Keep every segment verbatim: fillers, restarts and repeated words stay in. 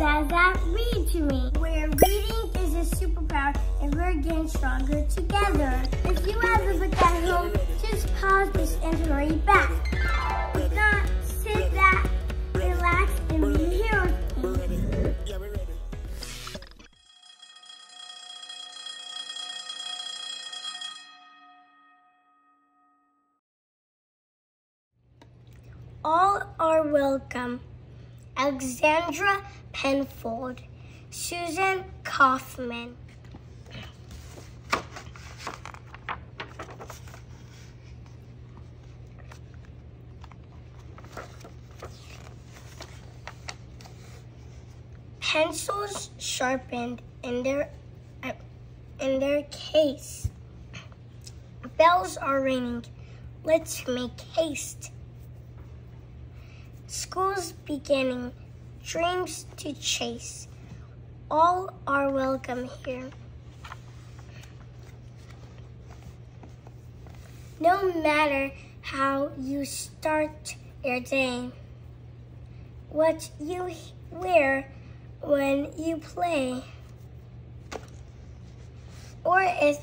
ZaZa Read To Me, where reading is a superpower and we're getting stronger together. If you have a book at home, just pause this and read back. If not, sit back, relax, and read here with me. All Are Welcome, Alexandra Penfold, Suzanne Kaufman. Pencils sharpened in their, uh, in their case. Bells are ringing, let's make haste. School's beginning, dreams to chase. All are welcome here. No matter how you start your day, what you wear when you play, or if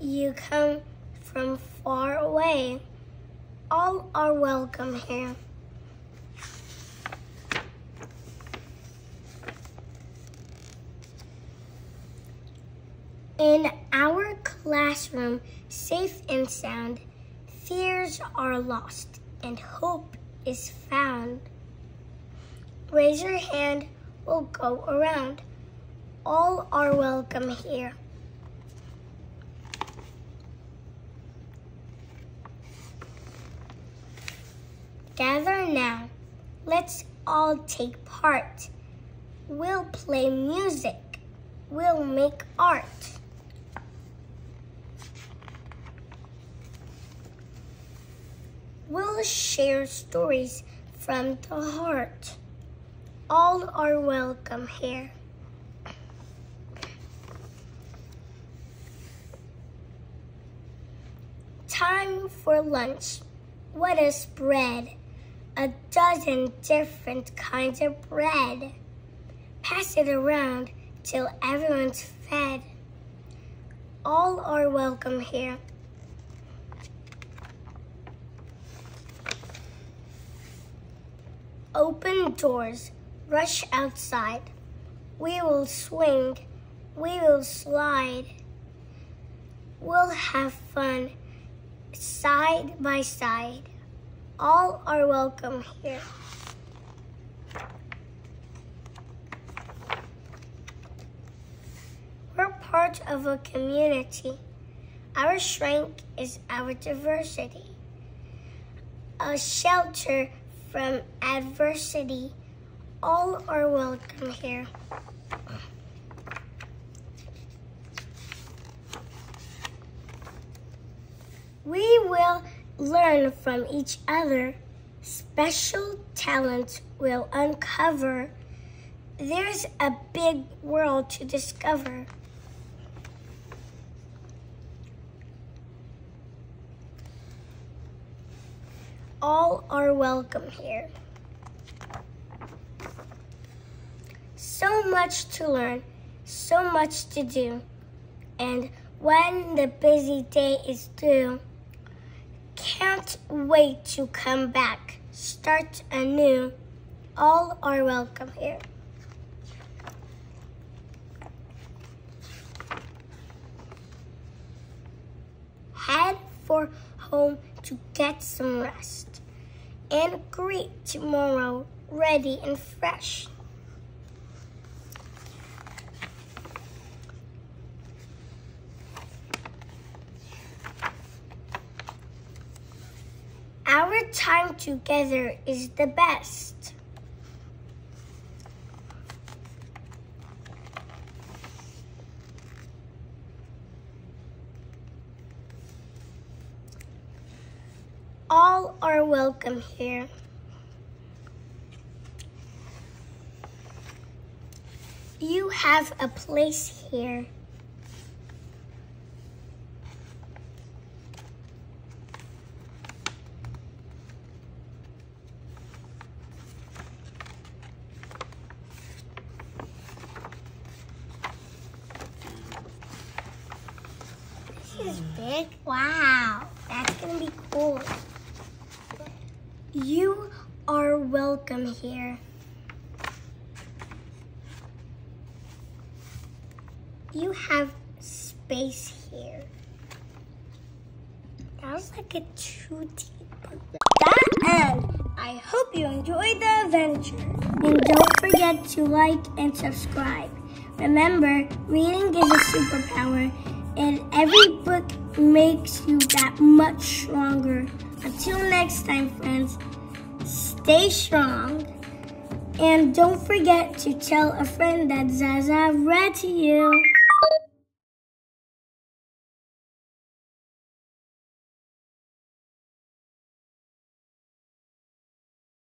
you come from far away, all are welcome here. In our classroom, safe and sound, fears are lost and hope is found. Raise your hand, we'll go around. All are welcome here. Gather now, let's all take part. We'll play music, we'll make art. We'll share stories from the heart. All are welcome here. Time for lunch. What is bread? A dozen different kinds of bread. Pass it around till everyone's fed. All are welcome here. Open doors, rush outside. We will swing, we will slide. We'll have fun, side by side. All are welcome here. We're part of a community. Our strength is our diversity. A shelter from adversity. All are welcome here. We will learn from each other. Special talents will uncover. There's a big world to discover. All are welcome here. So much to learn, so much to do, and when the busy day is through, can't wait to come back, start anew. All are welcome here. Head for home to get some rest, and greet tomorrow ready and fresh. Our time together is the best. All are welcome here. You have a place here. this big? Wow, that's gonna be cool. You are welcome here. You have space here. That was like a two deep. That end. I hope you enjoyed the adventure. And don't forget to like and subscribe. Remember, reading is a superpower, and every book makes you that much stronger. Until next time, friends, stay strong. And don't forget to tell a friend that Zaza read to you.